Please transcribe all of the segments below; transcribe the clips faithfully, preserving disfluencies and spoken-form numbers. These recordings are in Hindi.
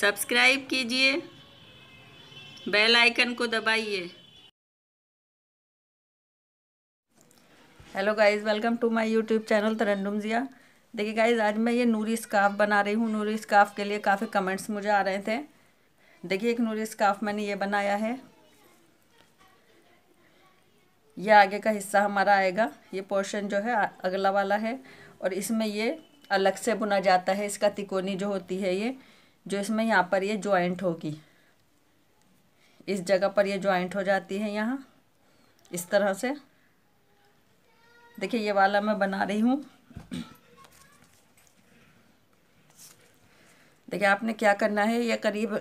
सब्सक्राइब कीजिए, बेल आइकन को दबाइए। Hello guys, welcome to my YouTube channel Tarannum Zia. देखिए गाइस, आज मैं ये नूरी स्कार्फ बना रही हूँ। नूरी स्कार्फ के लिए काफ़ी कमेंट्स मुझे आ रहे थे। देखिए, एक नूरी स्कार्फ मैंने ये बनाया है। ये आगे का हिस्सा हमारा आएगा, ये पोर्शन जो है अगला वाला है, और इसमें ये अलग से बुना जाता है। इसका तिकोनी जो होती है, ये जो इसमें यहाँ पर ये ज्वाइंट होगी, इस जगह पर ये ज्वाइंट हो जाती है यहाँ इस तरह से। देखिए, ये वाला मैं बना रही हूँ। देखिए, आपने क्या करना है, ये करीब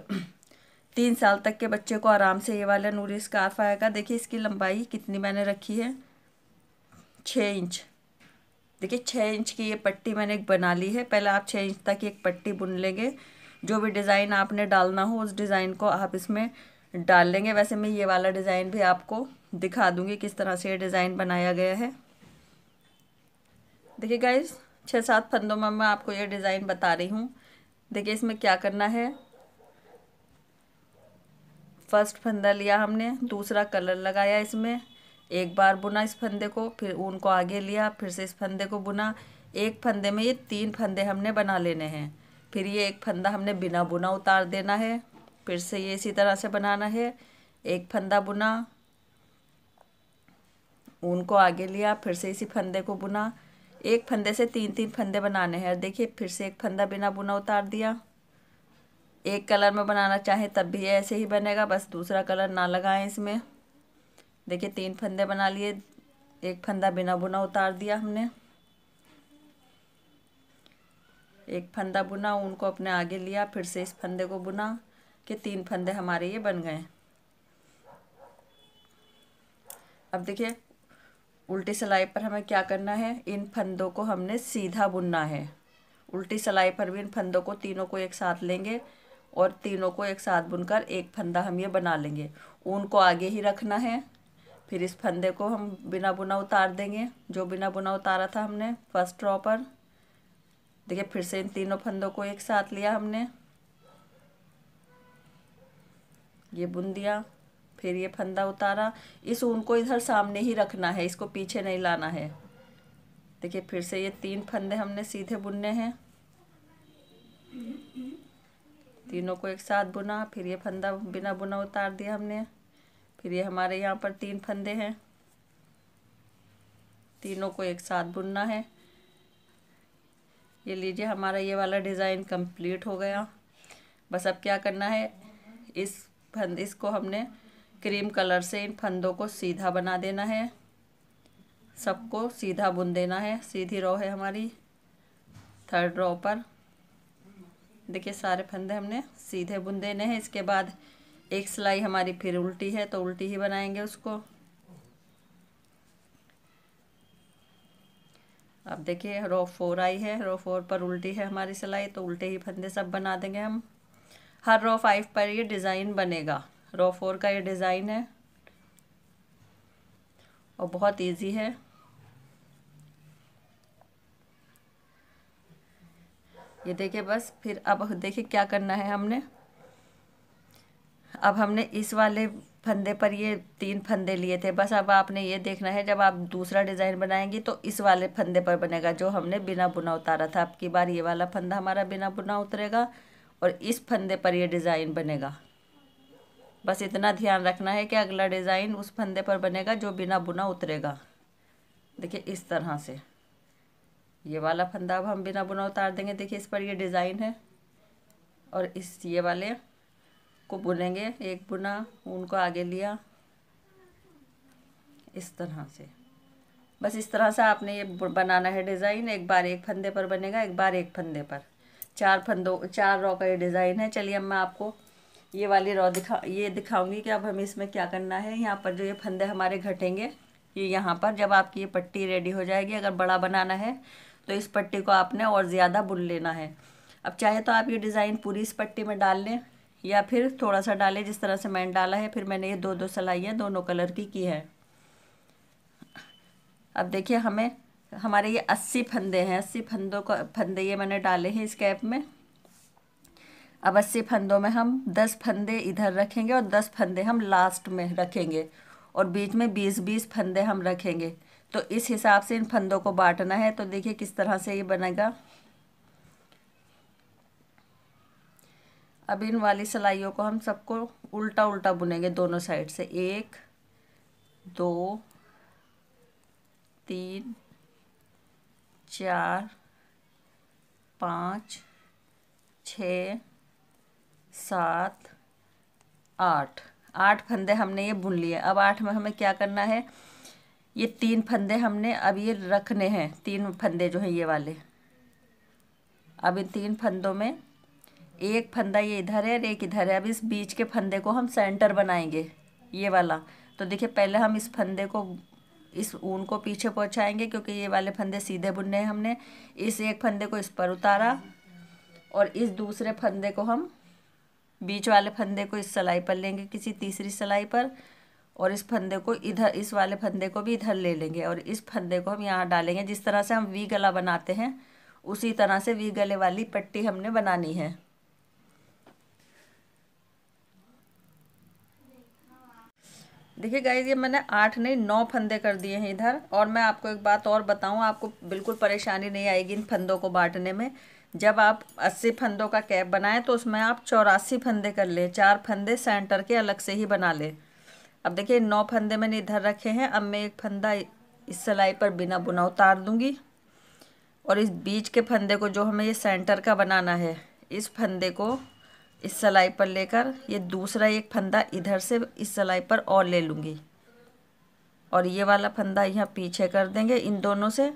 तीन साल तक के बच्चे को आराम से ये वाला नूरी स्कार्फ आएगा। देखिए, इसकी लंबाई कितनी मैंने रखी है, छः इंच। देखिए, छः इंच की ये पट्टी मैंने एक बना ली है। पहले आप छः इंच तक एक पट्टी बुन लेंगे। जो भी डिज़ाइन आपने डालना हो, उस डिज़ाइन को आप इसमें डाल लेंगे। वैसे मैं ये वाला डिज़ाइन भी आपको दिखा दूंगी किस तरह से ये डिज़ाइन बनाया गया है। देखिए गाइस, छः सात फंदों में मैं आपको ये डिज़ाइन बता रही हूँ। देखिए, इसमें क्या करना है, फर्स्ट फंदा लिया हमने, दूसरा कलर लगाया, इसमें एक बार बुना इस फंदे को, फिर ऊन को आगे लिया, फिर से इस फंदे को बुना। एक फंदे में ये तीन फंदे हमने बना लेने हैं। फिर ये एक फंदा हमने बिना बुना उतार देना है। फिर से ये इसी तरह से बनाना है। एक फंदा बुना, ऊन को आगे लिया, फिर से इसी फंदे को बुना। एक फंदे से तीन तीन फंदे बनाने हैं। देखिए, फिर से एक फंदा बिना बुना उतार दिया। एक कलर में बनाना चाहे तब भी ऐसे ही बनेगा, बस दूसरा कलर ना लगाएं इसमें। देखिए, तीन फंदे बना लिए, एक फंदा बिना बुना उतार दिया हमने। एक फंदा बुना, उनको अपने आगे लिया, फिर से इस फंदे को बुना कि तीन फंदे हमारे ये बन गए। अब देखिए, उल्टी सिलाई पर हमें क्या करना है, इन फंदों को हमने सीधा बुनना है। उल्टी सिलाई पर भी इन फंदों को, तीनों को एक साथ लेंगे और तीनों को एक साथ बुनकर एक फंदा हम ये बना लेंगे। ऊन को आगे ही रखना है, फिर इस फंदे को हम बिना बुना उतार देंगे, जो बिना बुना उतारा था हमने फर्स्ट रॉ पर। देखिए, फिर से इन तीनों फंदों को एक साथ लिया हमने, ये बुन दिया, फिर ये फंदा उतारा। इस ऊन को इधर सामने ही रखना है, इसको पीछे नहीं लाना है। देखिए, फिर से ये तीन फंदे हमने सीधे बुनने हैं, तीनों को एक साथ बुना, फिर ये फंदा बिना बुना उतार दिया हमने। फिर ये हमारे यहाँ पर तीन फंदे हैं, तीनों को एक साथ बुनना है। ये लीजिए, हमारा ये वाला डिज़ाइन कंप्लीट हो गया। बस अब क्या करना है, इस फंद इसको हमने क्रीम कलर से इन फंदों को सीधा बना देना है, सबको सीधा बुन देना है। सीधी रॉ है हमारी, थर्ड रॉ पर। देखिए, सारे फंदे हमने सीधे बुन देने हैं। इसके बाद एक सिलाई हमारी फिर उल्टी है, तो उल्टी ही बनाएंगे उसको। अब देखिए, रॉ फोर आई है, रॉ फोर पर उल्टी है हमारी सिलाई, तो उल्टे ही फंदे सब बना देंगे हम। हर रॉ फाइव पर ये डिज़ाइन बनेगा। रॉ फोर का ये डिज़ाइन है और बहुत इजी है। ये देखिए, बस फिर अब देखिए क्या करना है हमने। अब हमने इस वाले फंदे पर ये तीन फंदे लिए थे। बस अब आपने ये देखना है, जब आप दूसरा डिज़ाइन बनाएंगी तो इस वाले फंदे पर बनेगा, जो हमने बिना बुना उतारा था। अब की बार ये वाला फंदा हमारा बिना बुना उतरेगा और इस फंदे पर ये डिज़ाइन बनेगा। बस इतना ध्यान रखना है कि अगला डिज़ाइन उस फंदे पर बनेगा जो बिना बुना उतरेगा। देखिए, इस तरह से ये वाला फंदा अब हम बिना बुना उतार देंगे। देखिए, इस पर ये डिज़ाइन है और इस ये वाले को बुनेंगे। एक बुना, उनको आगे लिया, इस तरह से। बस इस तरह से आपने ये बनाना है डिज़ाइन। एक बार एक फंदे पर बनेगा, एक बार एक फंदे पर। चार फंदों चार रॉ का ये डिज़ाइन है। चलिए, अब मैं आपको ये वाली रॉ दिखा ये दिखाऊंगी कि अब हमें इसमें क्या करना है। यहाँ पर जो ये फंदे हमारे घटेंगे, ये यहाँ पर जब आपकी ये पट्टी रेडी हो जाएगी, अगर बड़ा बनाना है तो इस पट्टी को आपने और ज़्यादा बुन लेना है। अब चाहे तो आप ये डिज़ाइन पूरी इस पट्टी में डाल लें या फिर थोड़ा सा डालें, जिस तरह से मैंने डाला है। फिर मैंने ये दो दो सिलाइयाँ दोनों कलर की की है। अब देखिए, हमें हमारे ये अस्सी फंदे हैं। अस्सी फंदों का फंदे ये मैंने डाले हैं इस कैप में। अब अस्सी फंदों में हम दस फंदे इधर रखेंगे और दस फंदे हम लास्ट में रखेंगे और बीच में बीस बीस फंदे हम रखेंगे। तो इस हिसाब से इन फंदों को बांटना है। तो देखिए किस तरह से ये बनेगा। अब इन वाली सिलाइयों को हम सबको उल्टा उल्टा बुनेंगे दोनों साइड से, एक दो तीन चार पाँच छः सात आठ, आठ फंदे हमने ये बुन लिए। अब आठ में हमें क्या करना है, ये तीन फंदे हमने अब ये रखने हैं, तीन फंदे जो हैं ये वाले। अब इन तीन फंदों में एक फंदा ये इधर है और एक इधर है। अब इस बीच के फंदे को हम सेंटर बनाएंगे ये वाला। तो देखिए पहले हम इस फंदे को, इस ऊन को पीछे पहुंचाएंगे क्योंकि ये वाले फंदे सीधे बुनने हैं हमने। इस एक फंदे को इस पर उतारा और इस दूसरे फंदे को हम, बीच वाले फंदे को इस सिलाई पर लेंगे किसी तीसरी सिलाई पर, और इस फंदे को इधर, इस वाले फंदे को भी इधर ले लेंगे और इस फंदे को हम यहाँ डालेंगे। जिस तरह से हम वी गला बनाते हैं उसी तरह से वी गले वाली पट्टी हमने बनानी है। देखिए गाइज ये मैंने आठ नहीं नौ फंदे कर दिए हैं इधर। और मैं आपको एक बात और बताऊं, आपको बिल्कुल परेशानी नहीं आएगी इन फंदों को बांटने में। जब आप अस्सी फंदों का कैप बनाएं तो उसमें आप चौरासी फंदे कर लें, चार फंदे सेंटर के अलग से ही बना लें। अब देखिए नौ फंदे मैंने इधर रखे हैं। अब मैं एक फंदा इस सिलाई पर बिना बुना उतार दूँगी और इस बीच के फंदे को, जो हमें ये सेंटर का बनाना है, इस फंदे को इस सिलाई पर लेकर ये दूसरा एक फंदा इधर से इस सिलाई पर और ले लूँगी और ये वाला फंदा यहाँ पीछे कर देंगे इन दोनों से।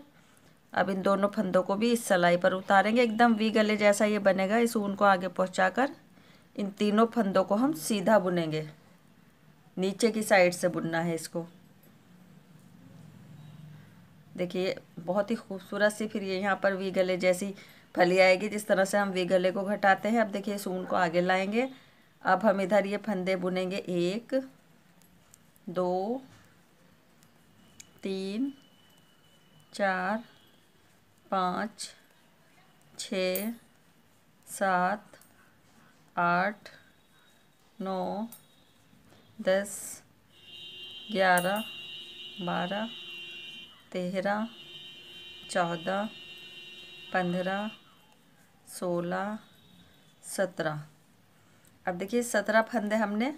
अब इन दोनों फंदों को भी इस सिलाई पर उतारेंगे, एकदम वी गले जैसा ये बनेगा। इस ऊन को आगे पहुँचाकर इन तीनों फंदों को हम सीधा बुनेंगे, नीचे की साइड से बुनना है इसको। देखिए बहुत ही खूबसूरत सी फिर ये यहाँ पर वी गले जैसी फली आएगी, जिस तरह से हम वी गले को घटाते हैं। अब देखिए इस ऊन को आगे लाएंगे। अब हम इधर ये फंदे बुनेंगे, एक दो तीन चार पाँच छः सात आठ नौ दस ग्यारह बारह तेरह चौदह पंद्रह सोलह सत्रह। अब देखिए सत्रह फंदे हमने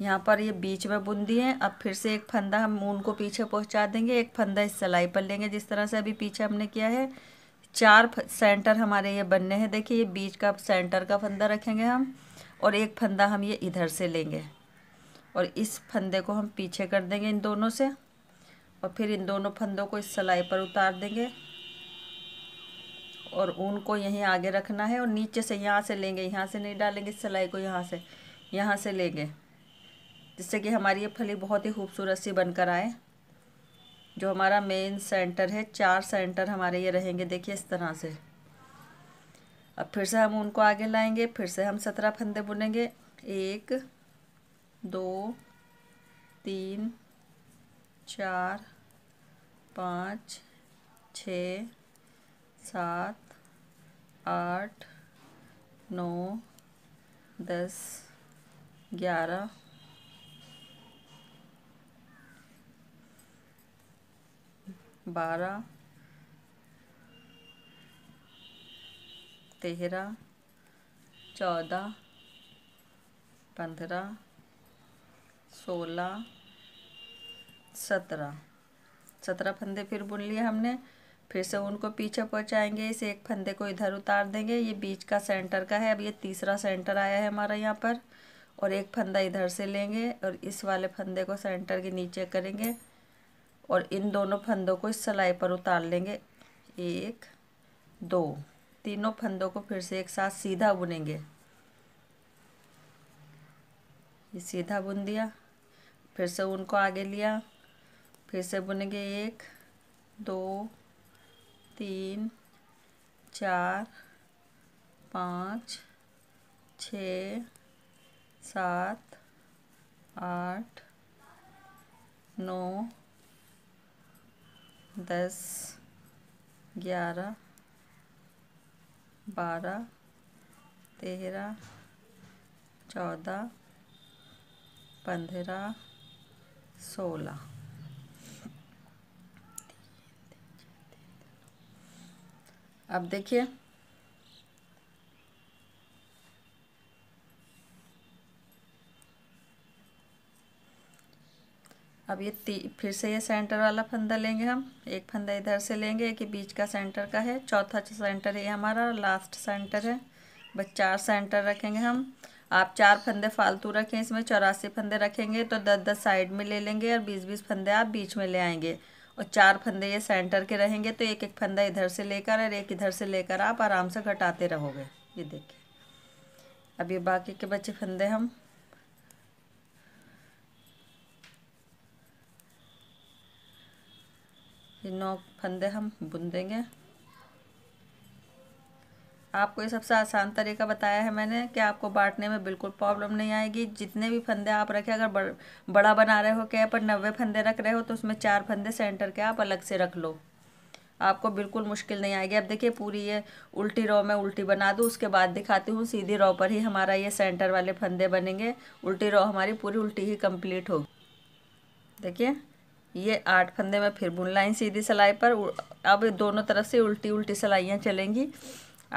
यहाँ पर ये बीच में बुन दिए हैं। अब फिर से एक फंदा हम ऊन को पीछे पहुँचा देंगे, एक फंदा इस सिलाई पर लेंगे जिस तरह से अभी पीछे हमने किया है। चार सेंटर हमारे ये बनने हैं। देखिए ये बीच का सेंटर का फंदा रखेंगे हम और एक फंदा हम ये इधर से लेंगे और इस फंदे को हम पीछे कर देंगे इन दोनों से और फिर इन दोनों फंदों को इस सिलाई पर उतार देंगे और ऊन को यहीं आगे रखना है और नीचे से यहाँ से लेंगे, यहाँ से नहीं डालेंगे सिलाई को, यहाँ से यहाँ से लेंगे, जिससे कि हमारी ये फली बहुत ही खूबसूरत सी बनकर आए। जो हमारा मेन सेंटर है, चार सेंटर हमारे ये रहेंगे देखिए इस तरह से। अब फिर से हम ऊन को आगे लाएंगे, फिर से हम सत्रह फंदे बुनेंगे, एक दो तीन चार पाँच छः सात आठ नौ दस ग्यारह बारह तेरह चौदह पंद्रह सोलह सत्रह। सत्रह फंदे फिर बुन लिए हमने। फिर से उनको पीछे पहुंचाएंगे, इस एक फंदे को इधर उतार देंगे, ये बीच का सेंटर का है। अब ये तीसरा सेंटर आया है हमारा यहाँ पर और एक फंदा इधर से लेंगे और इस वाले फंदे को सेंटर के नीचे करेंगे और इन दोनों फंदों को इस सिलाई पर उतार लेंगे, एक दो। तीनों फंदों को फिर से एक साथ सीधा बुनेंगे। ये सीधा बुन दिया, फिर से उनको आगे लिया, फिर से बुनेंगे, एक दो तीन चार पाँच छः सात आठ नौ दस ग्यारह बारह तेरह, चौदह, पंद्रह, सोलह। अब देखिए अब ये फिर से ये सेंटर वाला फंदा लेंगे हम। एक फंदा इधर से लेंगे, एक बीच का सेंटर का है, चौथा सेंटर है हमारा, लास्ट सेंटर है। बस चार सेंटर रखेंगे हम। आप चार फंदे फालतू रखें, इसमें चौरासी फंदे रखेंगे तो दस दस साइड में ले लेंगे और बीस बीस फंदे आप बीच में ले आएंगे। और चार फंदे ये सेंटर के रहेंगे तो एक एक फंदा इधर से लेकर और एक इधर से लेकर आप आराम से घटाते रहोगे। ये देखिए अब ये बाकी के बचे फंदे हम ये नौ फंदे हम बुन देंगे। आपको ये सबसे आसान तरीका बताया है मैंने कि आपको बांटने में बिल्कुल प्रॉब्लम नहीं आएगी। जितने भी फंदे आप रखें, अगर बड़, बड़ा बना रहे हो क्या पर नब्बे फंदे रख रहे हो तो उसमें चार फंदे सेंटर के आप अलग से रख लो, आपको बिल्कुल मुश्किल नहीं आएगी। अब देखिए पूरी ये उल्टी रो में उल्टी बना दूँ, उसके बाद दिखाती हूँ। सीधी रो पर ही हमारा ये सेंटर वाले फंदे बनेंगे, उल्टी रो हमारी पूरी उल्टी ही कम्प्लीट होगी। देखिए ये आठ फंदे में फिर बुन लाइन सीधी सिलाई पर। अब दोनों तरफ से उल्टी उल्टी सिलाइयाँ चलेंगी।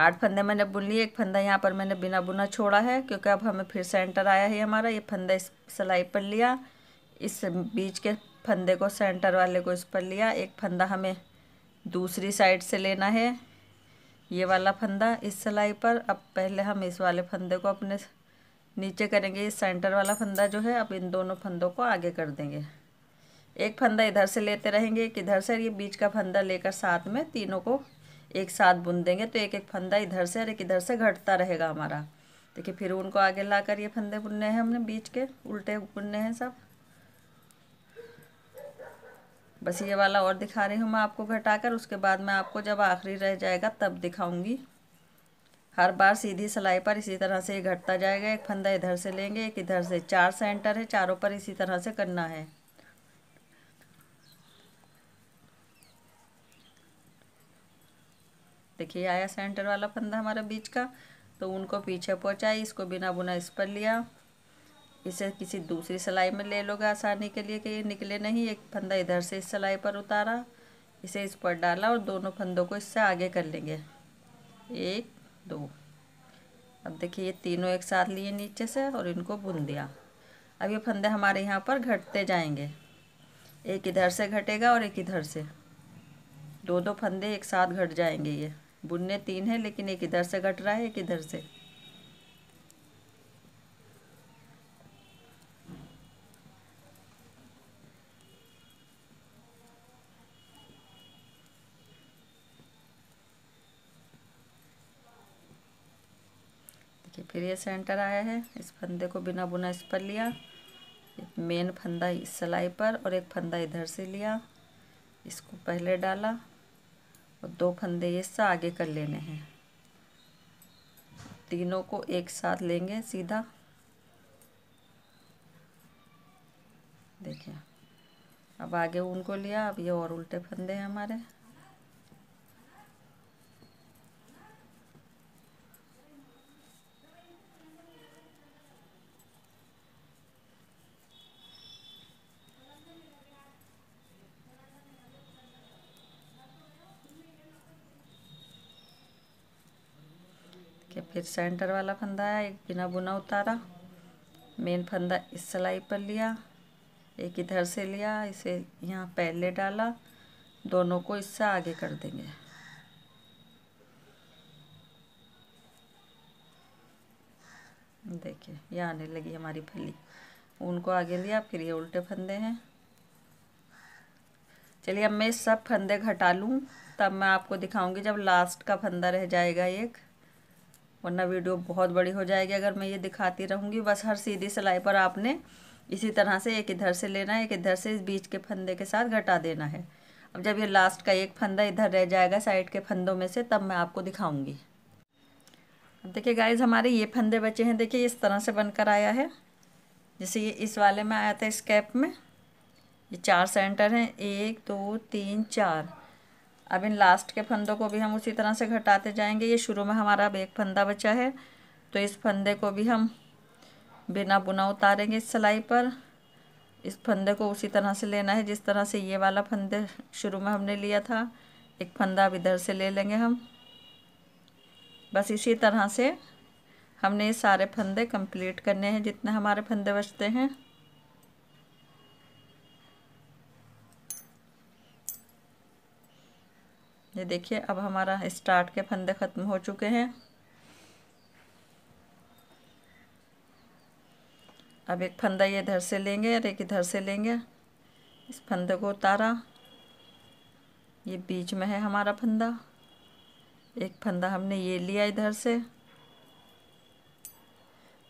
आठ फंदे मैंने बुन लिए, एक फंदा यहाँ पर मैंने बिना बुना छोड़ा है क्योंकि अब हमें फिर सेंटर आया है हमारा। ये फंदा इस सिलाई पर लिया, इस बीच के फंदे को सेंटर वाले को इस पर लिया। एक फंदा हमें दूसरी साइड से लेना है, ये वाला फंदा इस सिलाई पर। अब पहले हम इस वाले फंदे को अपने नीचे करेंगे, ये सेंटर वाला फंदा जो है। अब इन दोनों फंदों को आगे कर देंगे। एक फंदा इधर से लेते रहेंगे, एक इधर से, और ये बीच का फंदा लेकर साथ में तीनों को एक साथ बुन देंगे। तो एक एक फंदा इधर से और एक इधर से घटता रहेगा हमारा। देखिए फिर उनको आगे लाकर ये फंदे बुनने हैं हमने, बीच के उल्टे बुनने हैं सब। बस ये वाला और दिखा रही हूँ मैं आपको घटाकर, उसके बाद मैं आपको जब आखिरी रह जाएगा तब दिखाऊँगी। हर बार सीधी सिलाई पर इसी तरह से ये घटता जाएगा। एक फंदा इधर से लेंगे, एक इधर से। चार सेंटर है, चारों पर इसी तरह से करना है। देखिए आया सेंटर वाला फंदा हमारा बीच का, तो उनको पीछे पहुंचाई, इसको बिना बुना इस पर लिया। इसे किसी दूसरी सिलाई में ले लोगे आसानी के लिए कि ये निकले नहीं। एक फंदा इधर से इस सिलाई पर उतारा, इसे इस पर डाला और दोनों फंदों को इससे आगे कर लेंगे, एक दो। अब देखिए ये तीनों एक साथ लिए नीचे से और इनको बुन दिया। अब ये फंदे हमारे यहाँ पर घटते जाएंगे, एक इधर से घटेगा और एक इधर से। दो दो फंदे एक साथ घट जाएंगे। ये बुनने तीन है लेकिन एक इधर से घट रहा है, एक इधर से। देखिए फिर ये सेंटर आया है, इस फंदे को बिना बुना इस पर लिया। एक मेन फंदा इस सिलाई पर और एक फंदा इधर से लिया, इसको पहले डाला और दो फंदे ये इससे आगे कर लेने हैं। तीनों को एक साथ लेंगे सीधा। देखिए अब आगे उनको लिया। अब ये और उल्टे फंदे हैं हमारे। फिर सेंटर वाला फंदा आया, एक बिना बुना उतारा, मेन फंदा इस सिलाई पर लिया, एक इधर से लिया, इसे यहाँ पहले डाला, दोनों को इससे आगे कर देंगे। देखिए ये आने लगी हमारी फली, उनको आगे लिया। फिर ये उल्टे फंदे हैं। चलिए अब मैं सब फंदे घटा लूँ तब मैं आपको दिखाऊंगी, जब लास्ट का फंदा रह जाएगा एक, वरना वीडियो बहुत बड़ी हो जाएगी अगर मैं ये दिखाती रहूँगी। बस हर सीधी सिलाई पर आपने इसी तरह से एक इधर से लेना है, एक इधर से, इस बीच के फंदे के साथ घटा देना है। अब जब ये लास्ट का एक फंदा इधर रह जाएगा साइड के फंदों में से, तब मैं आपको दिखाऊँगी। अब देखिए गाइज हमारे ये फंदे बचे हैं। देखिए इस तरह से बनकर आया है, जैसे ये इस वाले में आया था इस कैप में। ये चार सेंटर हैं, एक दो तीन चार। अब इन लास्ट के फंदों को भी हम उसी तरह से घटाते जाएंगे। ये शुरू में हमारा अब एक फंदा बचा है, तो इस फंदे को भी हम बिना बुना उतारेंगे इस सिलाई पर। इस फंदे को उसी तरह से लेना है जिस तरह से ये वाला फंदे शुरू में हमने लिया था। एक फंदा अब इधर से ले लेंगे हम। बस इसी तरह से हमने ये सारे फंदे कंप्लीट करने हैं जितने हमारे फंदे बचते हैं। ये देखिए अब हमारा स्टार्ट के फंदे ख़त्म हो चुके हैं। अब एक फंदा ये इधर से लेंगे और एक इधर से लेंगे। इस फंदे को उतारा, ये बीच में है हमारा फंदा। एक फंदा हमने ये लिया इधर से।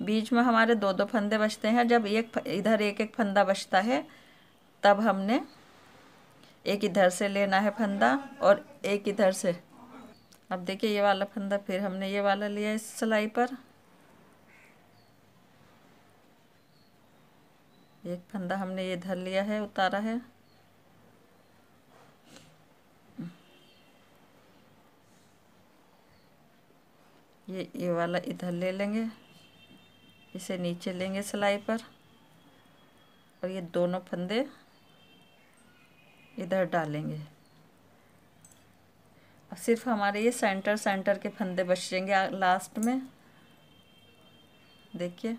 बीच में हमारे दो दो फंदे बचते हैं। जब एक इधर एक एक फंदा बचता है तब हमने एक इधर से लेना है फंदा और एक इधर से। अब देखिए ये वाला फंदा फिर हमने ये वाला लिया इस सिलाई पर। एक फंदा हमने ये इधर लिया है, उतारा है। ये ये वाला इधर ले लेंगे, इसे नीचे लेंगे सिलाई पर और ये दोनों फंदे इधर डालेंगे। अब सिर्फ हमारे ये सेंटर सेंटर के फंदे बचेंगे लास्ट में। देखिए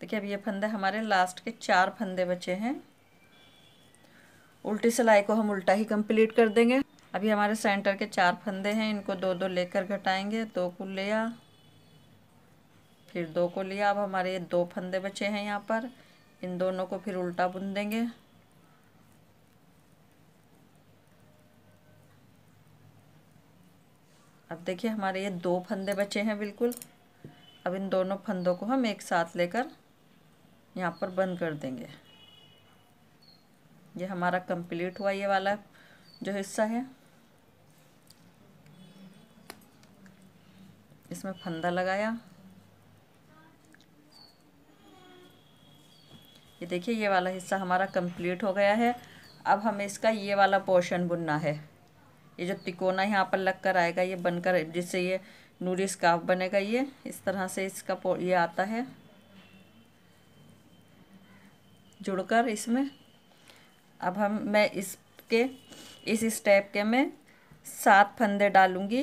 देखिए अब ये फंदे हमारे लास्ट के चार फंदे बचे हैं। उल्टी सिलाई को हम उल्टा ही कंप्लीट कर देंगे। अभी हमारे सेंटर के चार फंदे हैं, इनको दो दो लेकर घटाएंगे। दो को लिया, फिर दो को लिया। अब हमारे ये दो फंदे बचे हैं यहाँ पर। इन दोनों को फिर उल्टा बुन देंगे। अब देखिए हमारे ये दो फंदे बचे हैं बिल्कुल। अब इन दोनों फंदों को हम एक साथ लेकर यहाँ पर बंद कर देंगे। ये हमारा कंप्लीट हुआ ये वाला जो हिस्सा है। इसमें फंदा लगाया। ये देखिए ये वाला हिस्सा हमारा कंप्लीट हो गया है। अब हमें इसका ये वाला पोर्शन बुनना है। ये जो तिकोना यहाँ पर लग कर आएगा ये बनकर, जिससे ये नूरी स्कार्फ बनेगा। ये इस तरह से इसका ये आता है जुड़कर इसमें। अब हम मैं इसके इस स्टेप के में सात फंदे डालूंगी।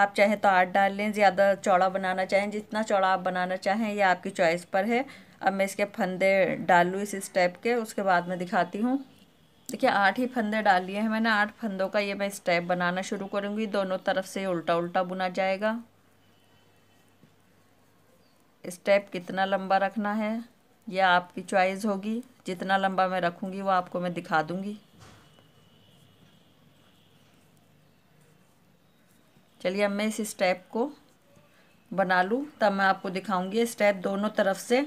आप चाहें तो आठ डाल लें, ज़्यादा चौड़ा बनाना चाहें, जितना चौड़ा आप बनाना चाहें ये आपकी चॉइस पर है। अब मैं इसके फंदे डालूँ इस स्टेप के, उसके बाद में दिखाती हूँ। देखिए आठ ही फंदे डाल लिए हैं मैंने। आठ फंदों का ये मैं स्टेप बनाना शुरू करूँगी। दोनों तरफ से उल्टा उल्टा बुना जाएगा। स्टेप कितना लंबा रखना है यह आपकी चॉइस होगी। जितना लंबा मैं रखूँगी वो आपको मैं दिखा दूँगी। चलिए अब मैं इस स्टेप को बना लूँ, तब मैं आपको दिखाऊँगी। स्टेप दोनों तरफ से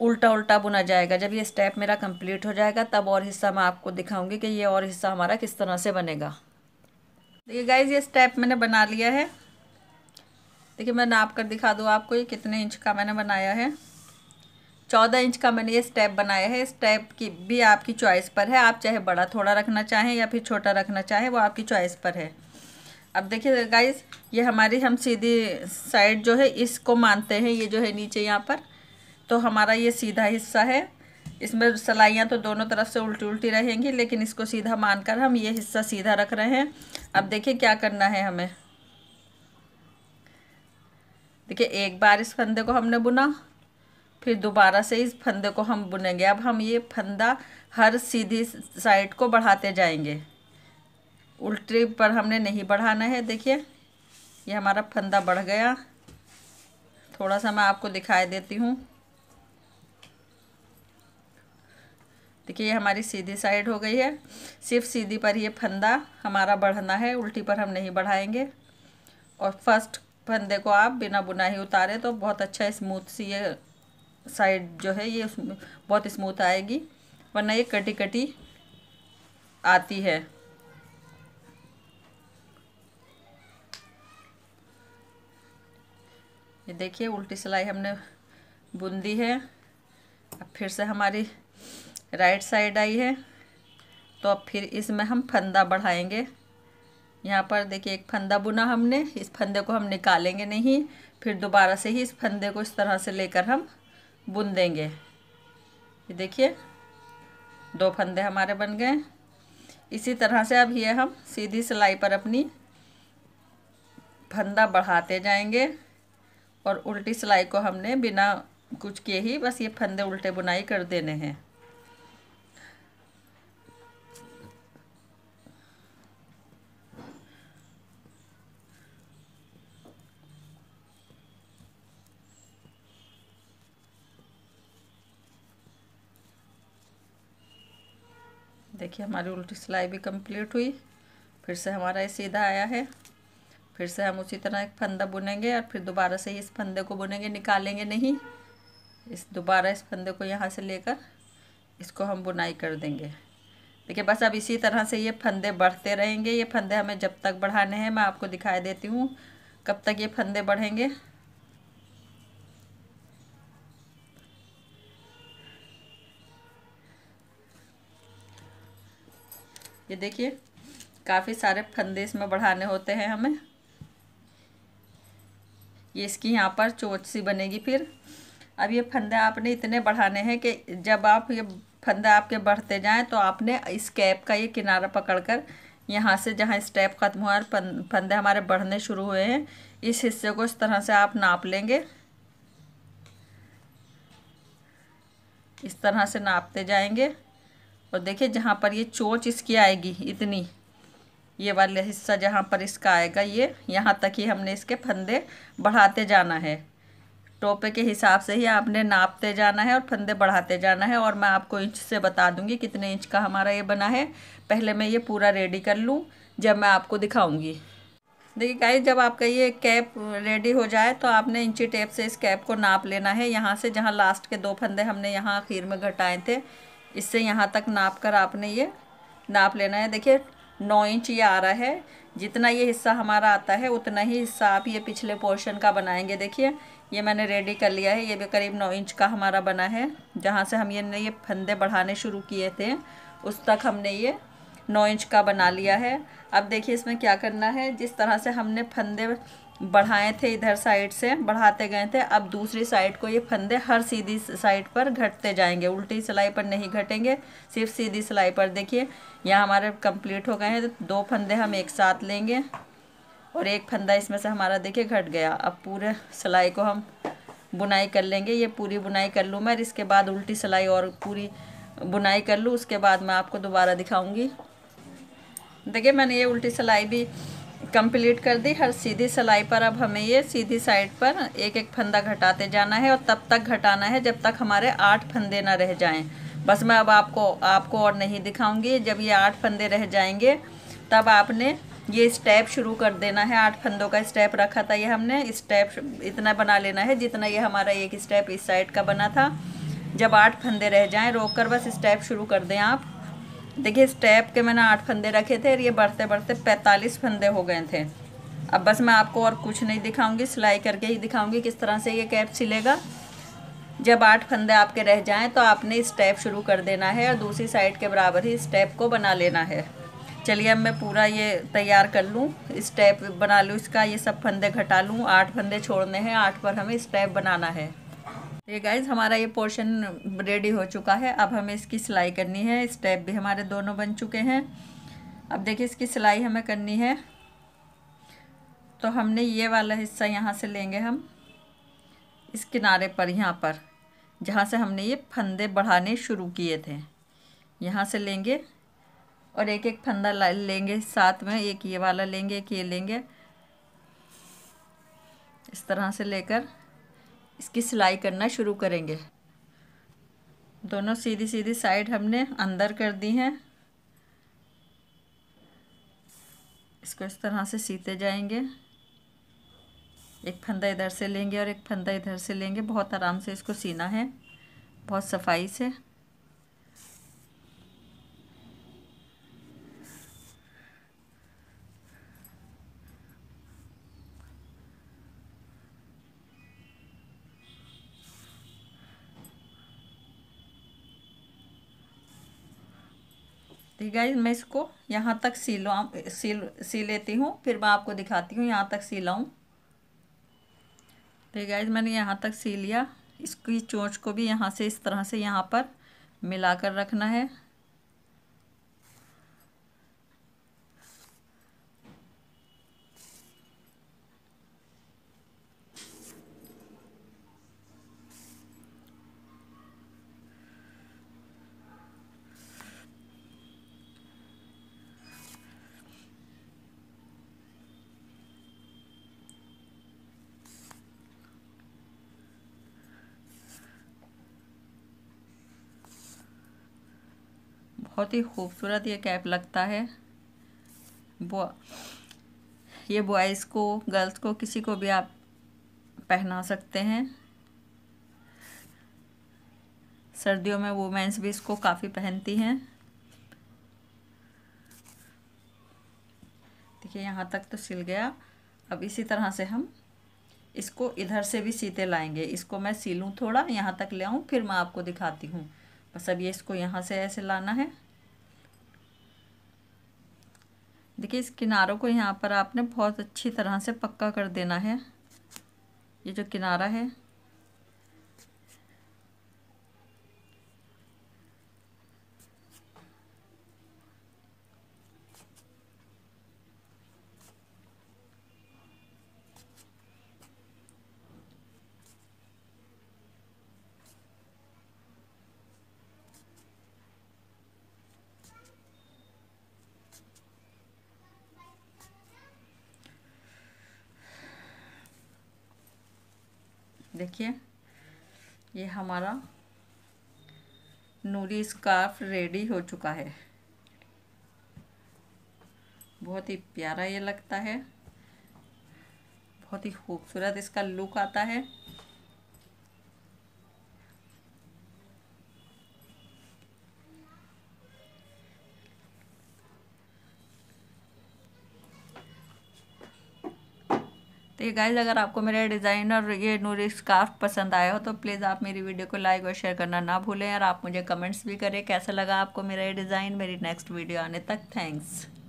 उल्टा उल्टा बुना जाएगा। जब ये स्टेप मेरा कंप्लीट हो जाएगा तब और हिस्सा मैं आपको दिखाऊँगी कि ये और हिस्सा हमारा किस तरह से बनेगा। देखिए गाइज ये स्टेप मैंने बना लिया है। देखिए मैं नाप कर दिखा दूँ आपको ये कितने इंच का मैंने बनाया है। चौदह इंच का मैंने ये स्टेप बनाया है। स्टेप की भी आपकी चॉइस पर है। आप चाहे बड़ा थोड़ा रखना चाहें या फिर छोटा रखना चाहें, वो आपकी चॉइस पर है। अब देखिए गाइज ये हमारी हम सीधी साइड जो है इसको मानते हैं। ये जो है नीचे यहाँ पर तो हमारा ये सीधा हिस्सा है। इसमें सिलाइयाँ तो दोनों तरफ से उल्टी उल्टी रहेंगी, लेकिन इसको सीधा मानकर हम ये हिस्सा सीधा रख रहे हैं। अब देखिए क्या करना है हमें। देखिए एक बार इस फंदे को हमने बुना, फिर दोबारा से इस फंदे को हम बुनेंगे। अब हम ये फंदा हर सीधी साइड को बढ़ाते जाएंगे, उल्टी पर हमने नहीं बढ़ाना है। देखिए ये हमारा फंदा बढ़ गया। थोड़ा सा मैं आपको दिखाई देती हूँ। देखिए ये हमारी सीधी साइड हो गई है। सिर्फ सीधी पर ये फंदा हमारा बढ़ना है, उल्टी पर हम नहीं बढ़ाएंगे। और फर्स्ट फंदे को आप बिना बुना ही उतारे तो बहुत अच्छा स्मूथ सी ये साइड जो है ये बहुत स्मूथ आएगी, वरना ये कटी कटी आती है। ये देखिए उल्टी सिलाई हमने बुन दी है। अब फिर से हमारी राइट साइड आई है, तो अब फिर इसमें हम फंदा बढ़ाएंगे। यहाँ पर देखिए एक फंदा बुना हमने, इस फंदे को हम निकालेंगे नहीं, फिर दोबारा से ही इस फंदे को इस तरह से लेकर हम बुन देंगे। ये देखिए दो फंदे हमारे बन गए। इसी तरह से अब ये हम सीधी सिलाई पर अपनी फंदा बढ़ाते जाएंगे और उल्टी सिलाई को हमने बिना कुछ किए ही बस ये फंदे उल्टे बुनाई कर देने हैं। देखिए हमारी उल्टी सिलाई भी कंप्लीट हुई। फिर से हमारा ये सीधा आया है। फिर से हम उसी तरह एक फंदा बुनेंगे और फिर दोबारा से इस फंदे को बुनेंगे, निकालेंगे नहीं, इस दोबारा इस फंदे को यहाँ से लेकर इसको हम बुनाई कर देंगे। देखिए बस अब इसी तरह से ये फंदे बढ़ते रहेंगे। ये फंदे हमें जब तक बढ़ाने हैं, मैं आपको दिखाई देती हूँ कब तक ये फंदे बढ़ेंगे। ये देखिए काफ़ी सारे फंदे इसमें बढ़ाने होते हैं हमें। ये इसकी यहाँ पर चोंच सी बनेगी। फिर अब ये फंदे आपने इतने बढ़ाने हैं कि जब आप ये फंदे आपके बढ़ते जाएं तो आपने इस कैप का ये किनारा पकड़कर यहाँ से जहाँ स्टेप ख़त्म हुआ और फंदे हमारे बढ़ने शुरू हुए हैं, इस हिस्से को इस तरह से आप नाप लेंगे। इस तरह से नापते जाएंगे और देखिए जहाँ पर ये चोंच इसकी आएगी, इतनी ये वाला हिस्सा जहाँ पर इसका आएगा, ये यहाँ तक ही हमने इसके फंदे बढ़ाते जाना है। टोपे के हिसाब से ही आपने नापते जाना है और फंदे बढ़ाते जाना है। और मैं आपको इंच से बता दूंगी कितने इंच का हमारा ये बना है। पहले मैं ये पूरा रेडी कर लूँ, जब मैं आपको दिखाऊँगी। देखिए गाइस जब आपका ये कैप रेडी हो जाए तो आपने इंची टेप से इस कैप को नाप लेना है। यहाँ से जहाँ लास्ट के दो फंदे हमने यहाँ आखिर में घटाए थे, इससे यहाँ तक नाप कर आपने ये नाप लेना है। देखिए नौ इंच ये आ रहा है। जितना ये हिस्सा हमारा आता है उतना ही हिस्सा आप ये पिछले पोर्शन का बनाएंगे। देखिए ये मैंने रेडी कर लिया है। ये भी करीब नौ इंच का हमारा बना है। जहाँ से हम ये ये फंदे बढ़ाने शुरू किए थे उस तक हमने ये नौ इंच का बना लिया है। अब देखिए इसमें क्या करना है। जिस तरह से हमने फंदे बढ़ाए थे, इधर साइड से बढ़ाते गए थे, अब दूसरी साइड को ये फंदे हर सीधी साइड पर घटते जाएंगे। उल्टी सिलाई पर नहीं घटेंगे, सिर्फ सीधी सिलाई पर। देखिए यहाँ हमारे कंप्लीट हो गए हैं। तो दो फंदे हम एक साथ लेंगे और एक फंदा इसमें से हमारा देखिए घट गया। अब पूरे सिलाई को हम बुनाई कर लेंगे। ये पूरी बुनाई कर लूँ मैं, इसके बाद उल्टी सिलाई और पूरी बुनाई कर लूँ, उसके बाद मैं आपको दोबारा दिखाऊँगी। देखिए मैंने ये उल्टी सिलाई भी कंप्लीट कर दी। हर सीधी सिलाई पर अब हमें ये सीधी साइड पर एक एक फंदा घटाते जाना है और तब तक घटाना है जब तक हमारे आठ फंदे ना रह जाएं। बस मैं अब आपको आपको और नहीं दिखाऊंगी। जब ये आठ फंदे रह जाएंगे तब आपने ये स्टेप शुरू कर देना है। आठ फंदों का स्टेप रखा था ये हमने, स्टेप इतना बना लेना है जितना ये हमारा एक स्टेप इस साइड का बना था। जब आठ फंदे रह जाएँ रोक कर बस स्टेप शुरू कर दें आप। देखिए स्टेप के मैंने आठ फंदे रखे थे और ये बढ़ते बढ़ते पैंतालीस फंदे हो गए थे। अब बस मैं आपको और कुछ नहीं दिखाऊंगी, सिलाई करके ही दिखाऊंगी किस तरह से ये कैप सिलेगा। जब आठ फंदे आपके रह जाएं तो आपने स्टेप शुरू कर देना है और दूसरी साइड के बराबर ही स्टेप को बना लेना है। चलिए अब मैं पूरा ये तैयार कर लूँ, स्टेप बना लूँ इसका, ये सब फंदे घटा लूँ। आठ फंदे छोड़ने हैं, आठ पर हमें स्टेप बनाना है। ये गाइस हमारा ये पोर्शन रेडी हो चुका है। अब हमें इसकी सिलाई करनी है। स्टेप भी हमारे दोनों बन चुके हैं। अब देखिए इसकी सिलाई हमें करनी है, तो हमने ये वाला हिस्सा यहाँ से लेंगे हम इस किनारे पर, यहाँ पर जहाँ से हमने ये फंदे बढ़ाने शुरू किए थे, यहाँ से लेंगे और एक एक फंदा लेंगे साथ में। एक ये वाला लेंगे, एक ये लेंगे, इस तरह से लेकर इसकी सिलाई करना शुरू करेंगे। दोनों सीधी सीधी साइड हमने अंदर कर दी हैं। इसको इस तरह से सीते जाएंगे। एक फंदा इधर से लेंगे और एक फंदा इधर से लेंगे। बहुत आराम से इसको सीना है, बहुत सफाई से। गाइस मैं इसको यहाँ तक सिलवा सिल सी लेती हूँ, फिर मैं आपको दिखाती हूँ यहाँ तक सिलाऊँ। तो गाइस मैंने यहाँ तक सी लिया, इसकी चोंच को भी यहाँ से इस तरह से यहाँ पर मिलाकर रखना है। बहुत ही खूबसूरत ये कैप लगता है। बो ये बॉयज़ को, गर्ल्स को, किसी को भी आप पहना सकते हैं। सर्दियों में वुमेन्स भी इसको काफ़ी पहनती हैं। देखिए यहाँ तक तो सिल गया। अब इसी तरह से हम इसको इधर से भी सीते लाएंगे। इसको मैं सिलूँ थोड़ा, यहाँ तक ले आऊँ, फिर मैं आपको दिखाती हूँ। बस अब ये इसको यहाँ से ऐसे लाना है। देखिए इस किनारों को यहाँ पर आपने बहुत अच्छी तरह से पक्का कर देना है। ये जो किनारा है देखिए, ये हमारा नूरी स्कार्फ रेडी हो चुका है। बहुत ही प्यारा ये लगता है, बहुत ही खूबसूरत इसका लुक आता है। तो गाइस अगर आपको मेरा डिज़ाइन और ये नूरी स्कार्फ पसंद आया हो तो प्लीज़ आप मेरी वीडियो को लाइक और शेयर करना ना भूलें, और आप मुझे कमेंट्स भी करें कैसा लगा आपको मेरा ये डिज़ाइन। मेरी नेक्स्ट वीडियो आने तक थैंक्स।